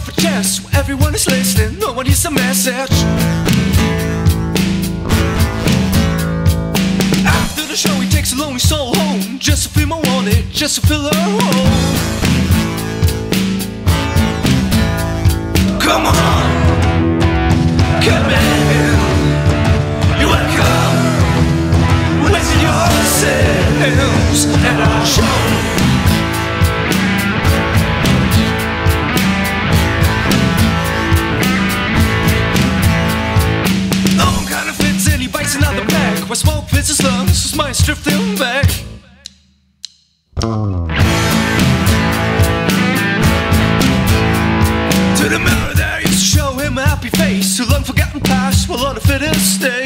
podcast where everyone is listening, no one hears the message. After the show he takes a lonely soul home, just to feel more wanted, just to feel her home. Come on, come in, you are come, wasting your sins at our show. Another pack, where smoke fits his lungs, his mind's drifting back. To the mirror there used to show him a happy face, to long forgotten past, will all the fittest stay.